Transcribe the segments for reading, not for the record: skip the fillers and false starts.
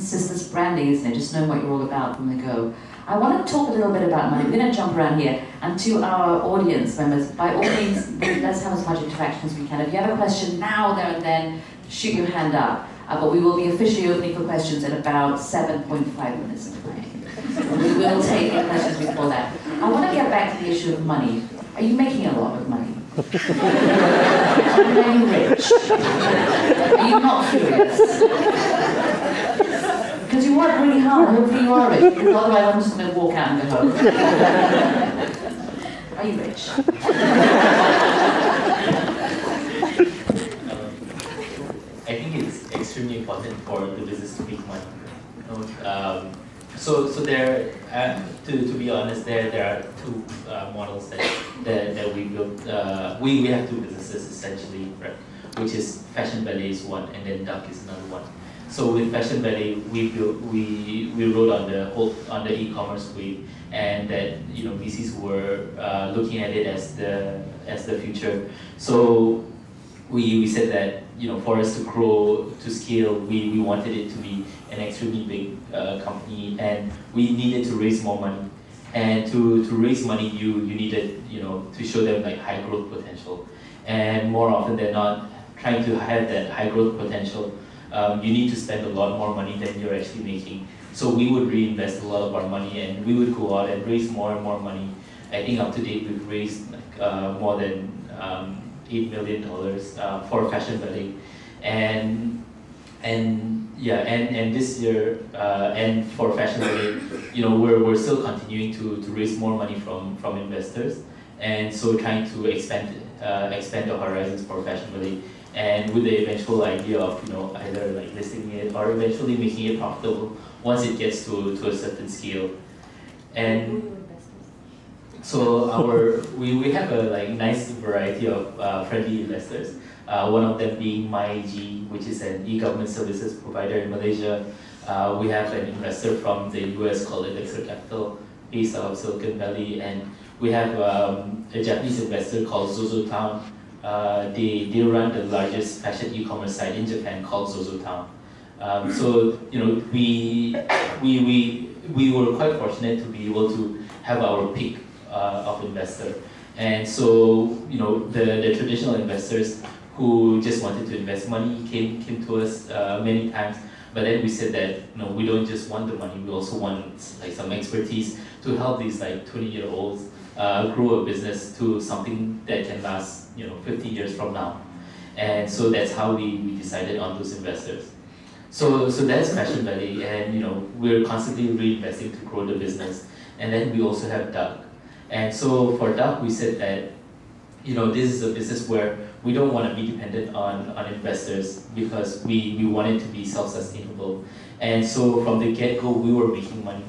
sisters branding, isn't it? Just know what you're all about from the go. I want to talk a little bit about money. We're going to jump around here. And to our audience members, by all means, let's have as much interaction as we can. If you have a question now, there and then, shoot your hand up. But we will be officially opening for questions in about 7.5 minutes. We will take your questions before that. I want to get back to the issue of money. Are you making a lot of money? Are you rich? Are you not curious? Because you work really hard, hopefully you are rich, because otherwise I'm just going to walk out and go home. Are you rich? I think it's extremely important for the business to make money. So there, to be honest, there are two models that we built. We have two businesses essentially, right? Which is Fashion Valet is one, and then Duck is another one. So with Fashion Valet, we rode on the e-commerce wave, and that VCs were looking at it as the future. So we said that for us to grow, to scale, we wanted it to be an extremely big company, and we needed to raise more money. And to raise money, you needed to show them like high growth potential, and more often than not, trying to have that high growth potential. You need to spend a lot more money than you're actually making. So we would reinvest a lot of our money, and we would go out and raise more and more money. I think up to date we've raised like, more than $8 million for Fashion Valet, and this year and for Fashion Valet, we're still continuing to raise more money from investors, and so trying to expand the horizons for Fashion Valet. And with the eventual idea of either like listing it or eventually making it profitable once it gets to a certain scale. And so we have a like nice variety of friendly investors. One of them being MyG, which is an e-government services provider in Malaysia. We have an investor from the US called Edecker Capital, based out of Silicon Valley, and we have a Japanese investor called Zozotown. They run the largest fashion e-commerce site in Japan called Zozotown. So we were quite fortunate to be able to have our pick of investor, and so the traditional investors who just wanted to invest money came to us many times. But then we said that we don't just want the money; we also want like some expertise to help these like 20-year-olds grow a business to something that can last 50 years from now. And so that's how we decided on those investors. So that's Fashion Valet, and we're constantly reinvesting to grow the business. And then we also have Duck. And so for Duck, we said that this is a business where we don't want to be dependent on investors, because we want it to be self-sustainable. And so from the get-go, we were making money.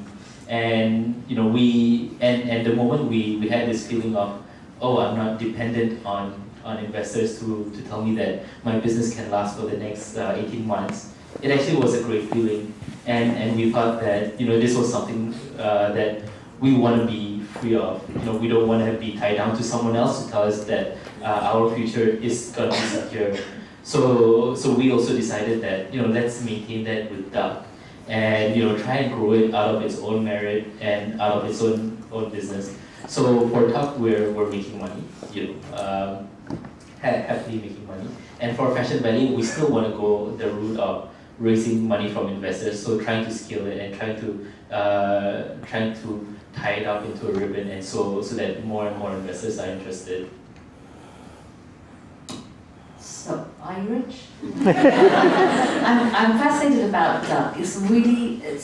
And the moment we had this feeling of, oh, I'm not dependent on investors to tell me that my business can last for the next 18 months, it actually was a great feeling. And we thought that this was something that we want to be free of. We don't want to be tied down to someone else to tell us that our future is going to be secure. So we also decided that let's maintain that with Duck, and try and grow it out of its own merit and out of its own business. So for Duck, we're making money, happily making money. And for Fashion Valet, we still want to go the route of raising money from investors. So trying to scale it and trying to tie it up into a ribbon, and so that more and more investors are interested. So are you rich? I'm fascinated about Duck. It's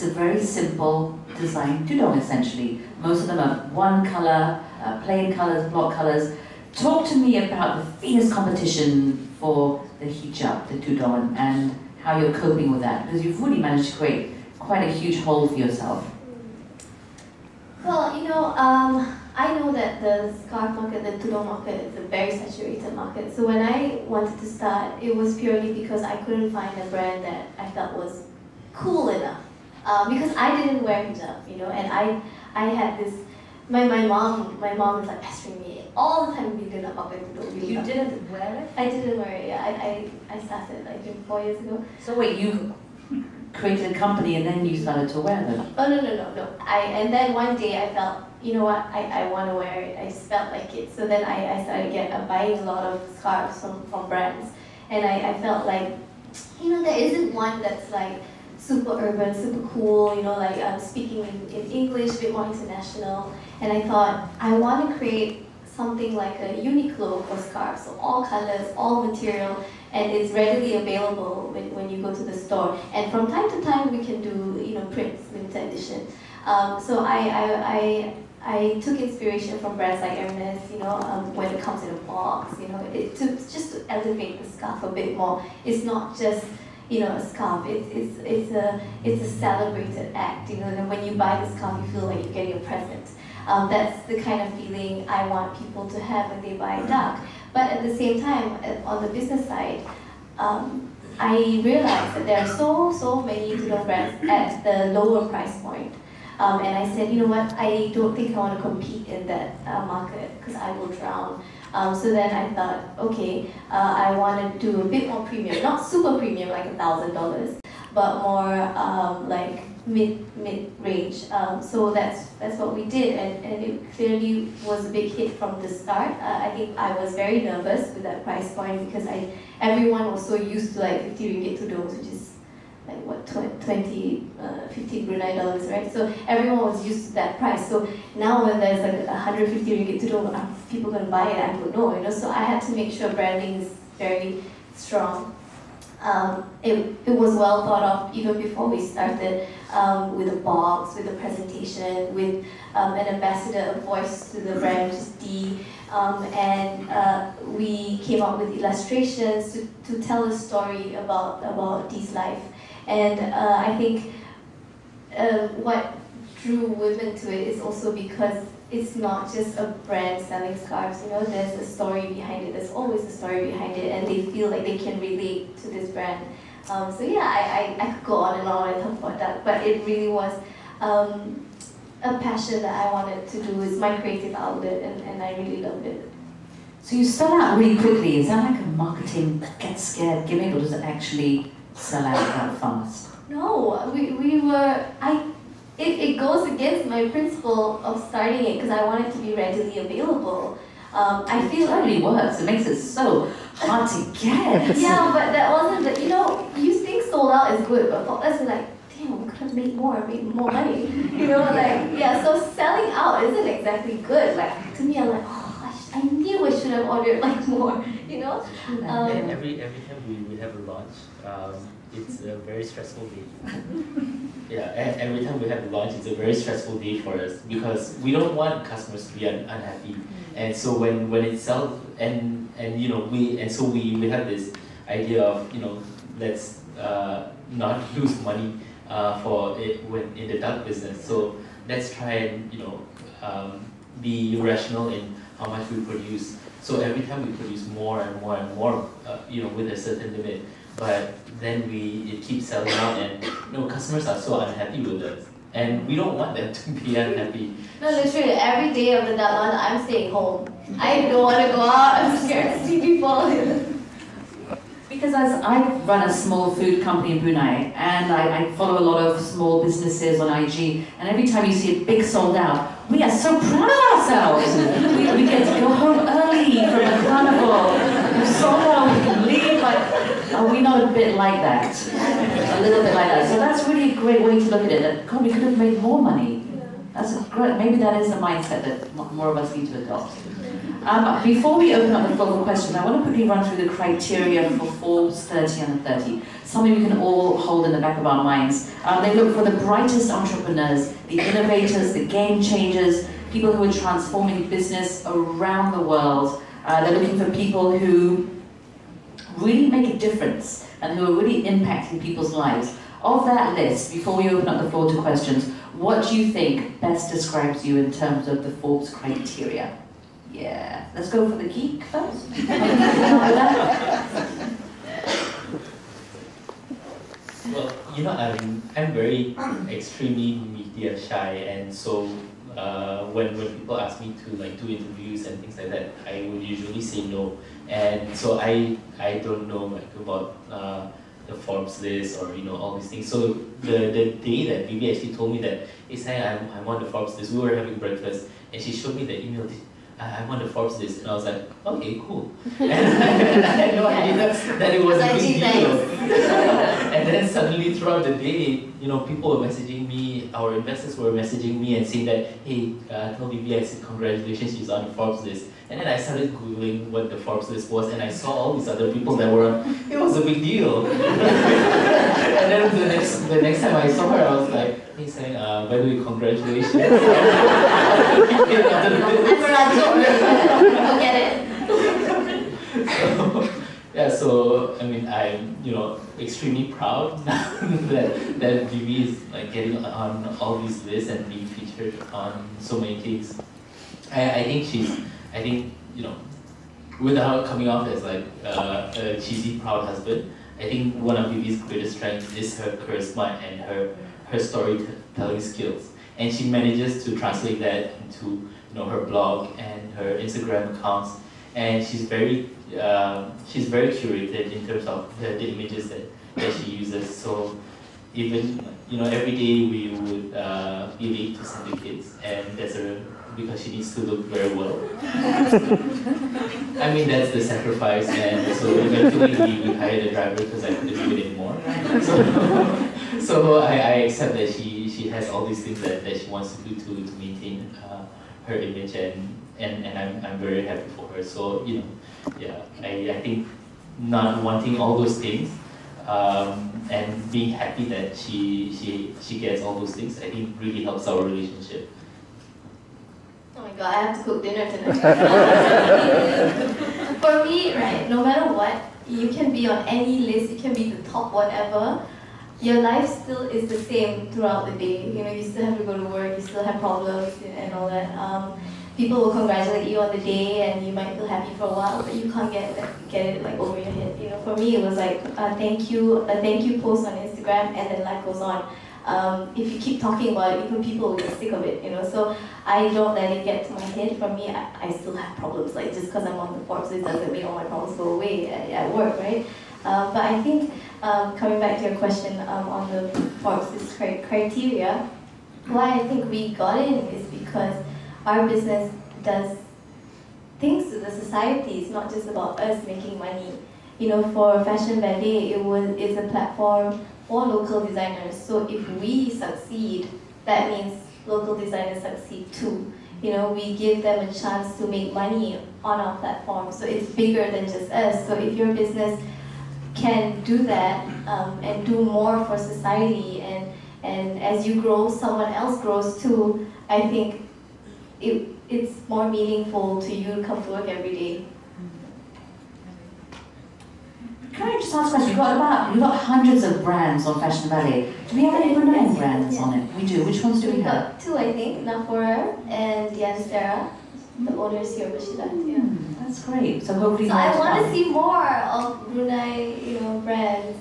a very simple design, tudong essentially. Most of them are one color, plain colors, block colors. Talk to me about the fierce competition for the hijab, the tudong, and how you're coping with that, because you've really managed to create quite a huge hole for yourself. Well, I know that the scarf market, the tudong market, is a very saturated market. So when I wanted to start, it was purely because I couldn't find a brand that I felt was cool enough. Because I didn't wear hijab, and I had this, my mom was like pestering me all the time. You didn't wear it? I didn't wear it, yeah. I started like 4 years ago. So wait, you created a company and then you started to wear them? Oh, no. And then one day I felt, you know what, I want to wear it. I felt like it. So then I started buying a lot of scarves from brands. And I felt like, you know, there isn't one that's like super urban, super cool, you know, like I'm speaking in English, a bit more international. And I thought, I want to create something like a Uniqlo for scarves, so all colors, all material, and it's readily available when you go to the store. And from time to time, we can do, you know, prints, limited edition. So I took inspiration from brands like Ernest, you know, when it comes in a box, you know, just to elevate the scarf a bit more. It's not just, you know, a scarf. It's a celebrated act, you know. And when you buy the scarf, you feel like you're getting a present. That's the kind of feeling I want people to have when they buy Duck. But at the same time, on the business side, I realized that there are so many different brands at the lower price point. And I said, you know what, I don't think I want to compete in that market because I will drown. So then I thought, okay, I want to do a bit more premium, not super premium like $1,000, but more like mid-range. So that's what we did, and it clearly was a big hit from the start. I think I was very nervous with that price point because everyone was so used to like 50 ringgit to those, which is like what, 50 Brunei dollars, right? So everyone was used to that price. So now when there's like 150 ringgit to do, are people going to buy it? I don't know, you know. So I had to make sure branding is very strong. It was well thought of even before we started, with a box, with a presentation, with an ambassador, a voice to the brand, which is D. And we came up with illustrations to tell a story about D's life. And I think what drew women to it is also because it's not just a brand selling scarves, you know, there's a story behind it, there's always a story behind it, and they feel like they can relate to this brand. So yeah, I could go on and on and talk about that, but it really was a passion that I wanted to do is my creative outlet, and I really loved it. So you sell out really quickly. Is that like a marketing get scared gimmick, or does it actually sell out that fast? No, it goes against my principle of starting it because I want it to be readily available. I feel it totally works. It makes it so hard to get. Yeah, but that wasn't the, you know, you think sold out is good, but for us it's like, damn, we could have made more money. You know, like, yeah, so selling out isn't exactly good. Like, to me, I'm like, oh, I knew I should have ordered like more, you know? And every time we have a launch, it's a very stressful day. Yeah, and every time we have a launch, it's a very stressful day for us because we don't want customers to be unhappy. And so when it sells, and you know, we have this idea of, you know, let's not lose money for it when in the Duck business. So let's try and, you know, be rational in how much we produce. So every time we produce more and more and more, you know, with a certain limit. But then it keeps selling out, and you know, customers are so unhappy with us, and we don't want them to be unhappy. No, literally every day of the Duck launch, I'm staying home. I don't want to go out. I'm scared to see people. Because I run a small food company in Brunei, and I follow a lot of small businesses on IG, and every time you see a big sold out, we are so proud of ourselves. We get to go home early from the carnival. We're sold out, we can leave. Are we not a bit like that? A little bit like that. So that's really a great way to look at it. God, we could have made more money. That's great. Maybe that is the mindset that more of us need to adopt. Before we open up the floor for questions, I want to quickly run through the criteria for Forbes 30 Under 30. Something we can all hold in the back of our minds. They look for the brightest entrepreneurs, the innovators, the game changers, people who are transforming business around the world. They're looking for people who really make a difference and who are really impacting people's lives. Of that list, before we open up the floor to questions, what do you think best describes you in terms of the Forbes criteria? Yeah, let's go for the geek first. Well, you know, I'm very extremely media shy, and so when people ask me to like do interviews and things like that, I would usually say no. And so I don't know like about the Forbes list or all these things. So the day that Vivy actually told me that, hey, Sai, I'm on the Forbes list, we were having breakfast, and she showed me the email, I'm on the Forbes list, and I was like, okay, cool. And I had no idea that it was a big deal. And then suddenly throughout the day, people were messaging me, our investors were messaging me and saying that, hey, tell Vivy, I said congratulations, she's on the Forbes list. And then I started Googling what the Forbes list was, and I saw all these other people that were on, it was a big deal. And then the next time I saw her, I was like, hey, Sai, by the way, congratulations. We'll get it. So, yeah, so, I mean, I'm, extremely proud now that Vivy is getting on all these lists and being featured on so many things. I think, without coming off as a cheesy, proud husband, I think one of Vivy's greatest strengths is her charisma and her storytelling skills. And she manages to translate that into her blog and her Instagram accounts. And she's very curated in terms of the images that she uses. So even, every day we would be late to send the kids, and that's because she needs to look very well. I mean, that's the sacrifice, and so eventually we hired a driver because I couldn't do it anymore. So I accept that she has all these things that she wants to do to maintain her image, and I'm very happy for her. So, yeah, I think not wanting all those things and being happy that she gets all those things, I think really helps our relationship. Oh my god, I have to cook dinner tonight. For me, right, no matter what, you can be on any list, you can be the top whatever, your life still is the same throughout the day. You still have to go to work, you still have problems and all that. People will congratulate you on the day and you might feel happy for a while, but you can't get it over your head. For me, it was like a thank you post on Instagram, and then life goes on. If you keep talking about it, even people will get sick of it, So I don't let it get to my head. For me, I still have problems. Just because I'm on the Forbes list doesn't mean all my problems go away at work, right? But I think coming back to your question on the Forbes list criteria, why I think we got in is because our business does things to the society. It's not just about us making money. For Fashion Valet, it's a platform for local designers. So if we succeed, that means local designers succeed too. We give them a chance to make money on our platform. So it's bigger than just us. So if your business can do that and do more for society, and as you grow, someone else grows too, I think it's more meaningful to you to come to work every day. Can I just ask a question? We've got hundreds of brands on Fashion Valet. Do we have any Bruneian brands on it? We do. Which ones do we have? Two, I think. Nafora and Dianstera. The owner's here, but she left. Yeah. That's great. So hopefully. So I want to see more of Brunei, brands.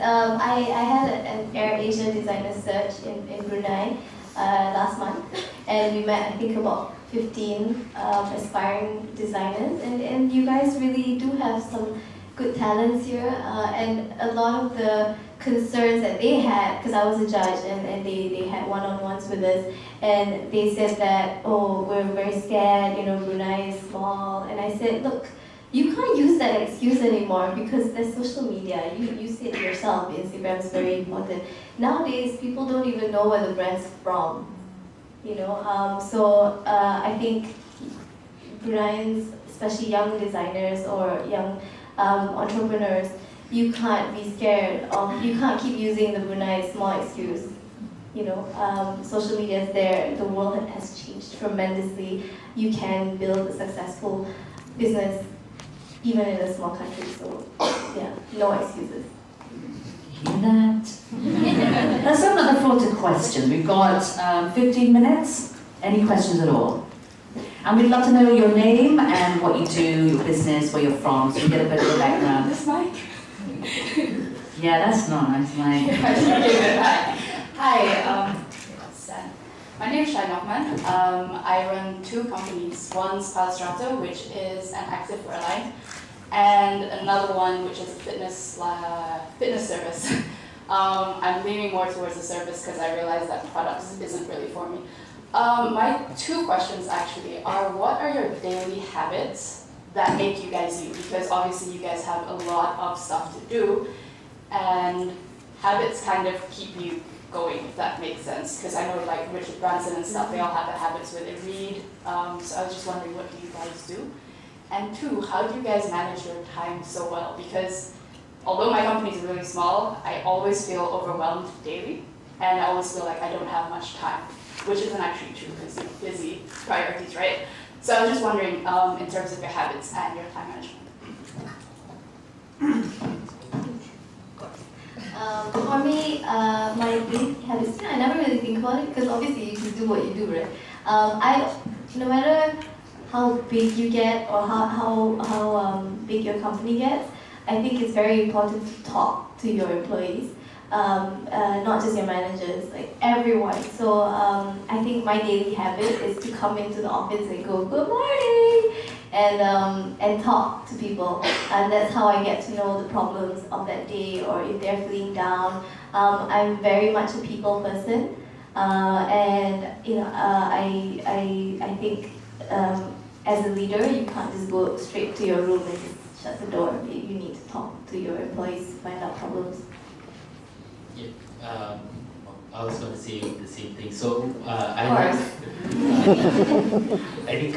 I had an Air Asia designer search in Brunei last month, and we met, I think, about 15 aspiring designers, and you guys really do have some good talents here, and a lot of the concerns that they had, because I was a judge, and they had one-on-ones with us, and they said that, oh, we're very scared, Brunei is small, and I said, look, you can't use that excuse anymore because there's social media. You say it yourself, Instagram is very important. Nowadays, people don't even know where the brand's from, so I think Bruneians, especially young designers or young entrepreneurs, you can't be scared of, you can't keep using the Brunei small excuse. Social media is there, the world has changed tremendously. You can build a successful business even in a small country, so yeah, no excuses. Hear that? Let's open up the floor to questions. We've got 15 minutes. Any questions at all? And we'd love to know your name and what you do, your business, where you're from, so we get a bit of a background. This mic? Yeah, that's not nice, Mike. Hi, my name is Shai Nakman. I run two companies. One's Palastrato, which is an active airline, and another one which is fitness service. I'm leaning more towards the service because I realize that products isn't really for me. My two questions actually are, what are your daily habits that make you guys you? Because obviously you guys have a lot of stuff to do, and habits kind of keep you going, if that makes sense. Because I know like Richard Branson and stuff, they all have the habits where they read. So I was just wondering, what do you guys do? And two, how do you guys manage your time so well? Because although my company is really small, I always feel overwhelmed daily, and I always feel like I don't have much time, which isn't actually true because you're busy, priorities, right? So I was just wondering in terms of your habits and your time management. For me, my big habits, I never really think about it because obviously you just do what you do, right? No matter how big you get or how big your company gets, I think it's very important to talk to your employees, not just your managers, like everyone. So I think my daily habit is to come into the office and go, "Good morning," and talk to people, and that's how I get to know the problems of that day or if they're feeling down. I'm very much a people person, and you know, I think as a leader, you can't just go straight to your room and just shut the door. You need to talk to your employees, find out problems. Yeah, I was going to say the same thing. So I think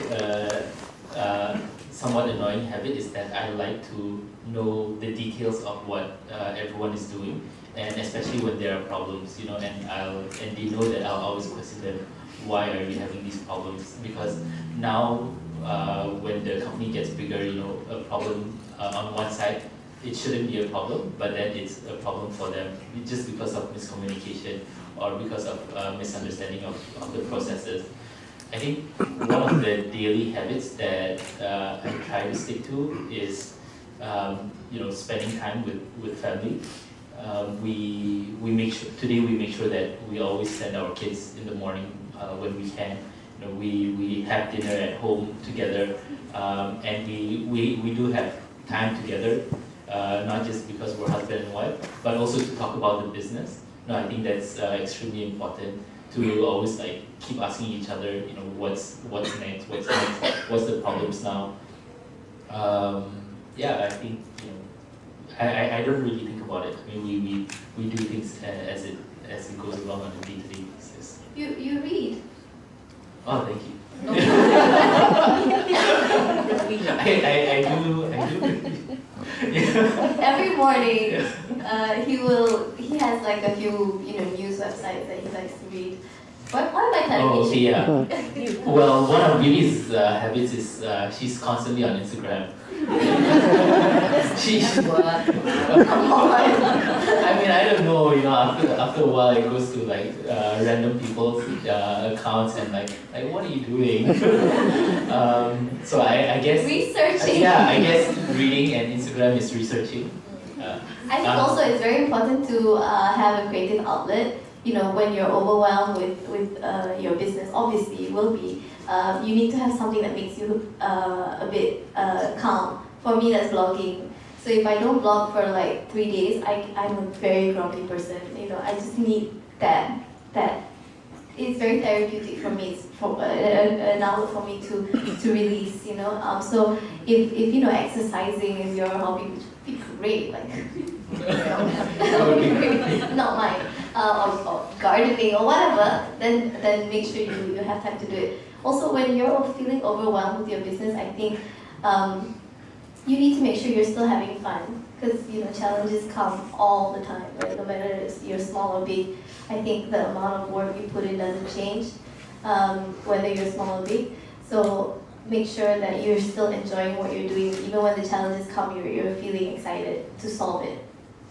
somewhat annoying habit is that I like to know the details of what everyone is doing, and especially when there are problems, you know, and they know that I'll always question them, why are we having these problems? Because now when the company gets bigger, you know, a problem on one side, it shouldn't be a problem, but then it's a problem for them just because of miscommunication or because of misunderstanding of the processes. I think one of the daily habits that I try to stick to is, you know, spending time with family. We make sure that we always send our kids in the morning when we can. You know, we have dinner at home together, and we do have time together, not just because we're husband and wife, but also to talk about the business. No, I think that's extremely important. To always like keep asking each other, you know, what's next, what's the problems now. Yeah, I think, you know, I don't really think about it. I mean, we do things as it goes along on a day-to-day basis. You read. Oh, thank you. No. I do. Yeah. Every morning, yeah. He has like a few, you know, news websites that he likes to read. Why am I telling you? Yeah. Well, one of Vivi's habits is she's constantly on Instagram. I mean, I don't know, you know, after a while it goes to like random people's accounts and like what are you doing? So I guess researching. Yeah, I guess reading and Instagram is researching. I think also it's very important to have a creative outlet. You know, when you're overwhelmed with your business, obviously it will be. You need to have something that makes you a bit calm. For me, that's blogging. So if I don't blog for like 3 days, I'm a very grumpy person. You know, I just need that. It's very therapeutic for me. It's an outlet for me to release. You know, so if you know, exercising is your hobby, which would be great. Like, not mine. Or gardening or whatever. Then make sure you have time to do it. Also, when you're feeling overwhelmed with your business, I think you need to make sure you're still having fun, because you know, challenges come all the time, right? No matter if you're small or big. I think the amount of work you put in doesn't change, whether you're small or big. So make sure that you're still enjoying what you're doing, even when the challenges come. You're feeling excited to solve it.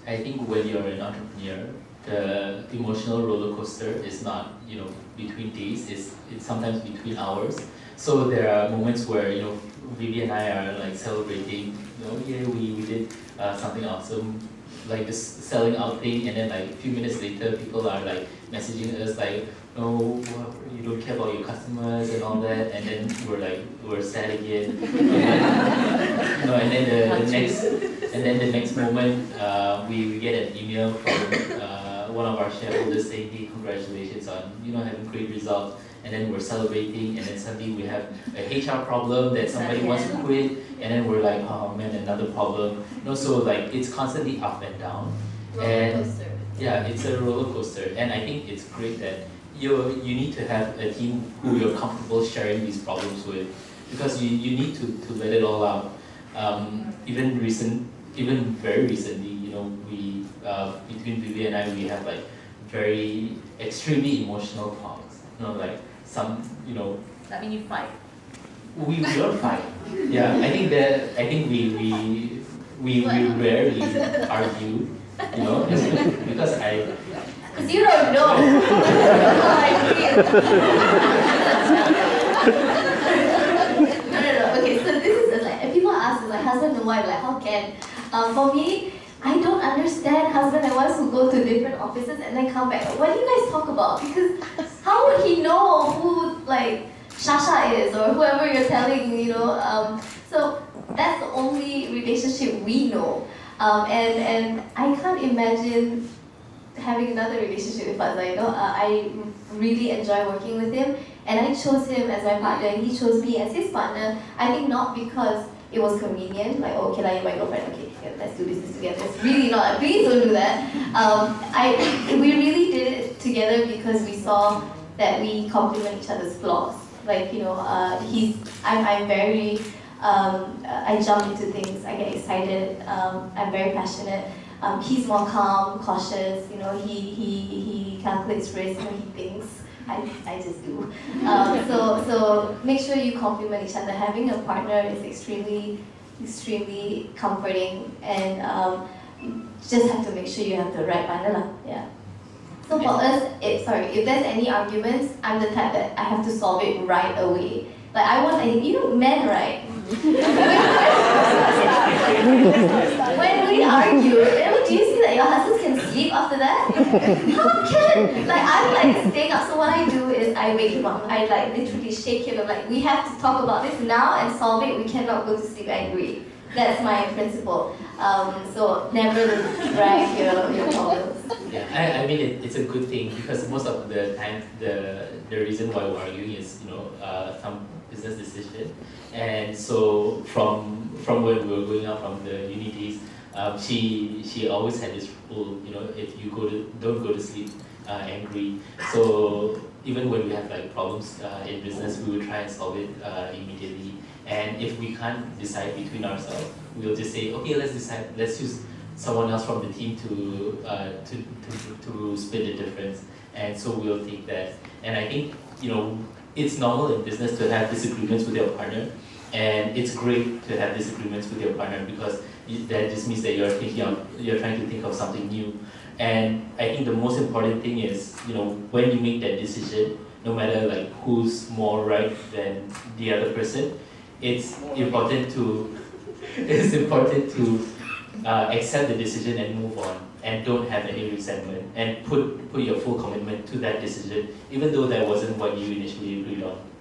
I think when you're an entrepreneur, the emotional roller coaster is not, you know, between days. It's sometimes between hours. So there are moments where, you know, Vivy and I are like celebrating, you know, yeah, we did something awesome, like this selling out thing, and then like a few minutes later people are like messaging us like, oh, you don't care about your customers and all that, and then we're like, we're sad again. You know, and then the next moment we get an email from one of our shareholders saying, hey, congratulations on, you know, having great results, and then we're celebrating, and then suddenly we have a HR problem that somebody wants to quit, and then we're like, oh man, another problem. You know, so like it's constantly up and down. Roller coaster. Yeah, it's a roller coaster, and I think it's great that you need to have a team who you're comfortable sharing these problems with, because you need to let it all out. Even very recently, you know, we between Vivy and I, we have like very extremely emotional talks. You know, like some, you know. That mean you fight. We don't fight. Yeah, I think we rarely argue. You know, because because you don't know how I feel. No. Okay, so this is like, people ask like husband and wife, like how can? For me, I don't understand husband and wives who go to different offices and then come back. What do you guys talk about? Because how would he know who like Shasha is or whoever you're telling? You know, so that's the only relationship we know. And I can't imagine having another relationship with Fadza, you know. I really enjoy working with him, and I chose him as my partner, and he chose me as his partner. I think not because it was convenient, like, oh, can I invite my girlfriend? Okay, yeah, let's do business together. It's really not, please don't do that. We really did it together because we saw that we complement each other's flaws. Like, you know, I'm very, I jump into things, I get excited, I'm very passionate. He's more calm, cautious, you know, he calculates risk when he thinks. I just do. So make sure you complement each other. Having a partner is extremely comforting, and just have to make sure you have the right partner. Yeah. So for us, if there's any arguments, I'm the type that I have to solve it right away. Like I want, you know, men, right? When we argue, do you see that your husband can sleep after that? How can? Like I'm like staying up, so what I do is I wake him up. I like literally shake him. I'm like, we have to talk about this now and solve it. We cannot go to sleep angry. That's my principle. So never drag your problems. Yeah, I mean it's a good thing, because most of the time the reason why we're arguing is, you know, some business decision. And so from when we were going out from the uni days, she always had this rule, you know, if you don't go to sleep angry. So even when we have like problems in business, we will try and solve it immediately. And if we can't decide between ourselves, we'll just say, okay, let's decide. Let's use someone else from the team to split the difference. And so we'll take that. And I think, you know, it's normal in business to have disagreements with your partner, and it's great to have disagreements with your partner, because that just means that you're trying to think of something new. And I think the most important thing is, you know, when you make that decision, no matter like who's more right than the other person, it's important to accept the decision and move on, and don't have any resentment, and put your full commitment to that decision, even though that wasn't what you initially agreed on.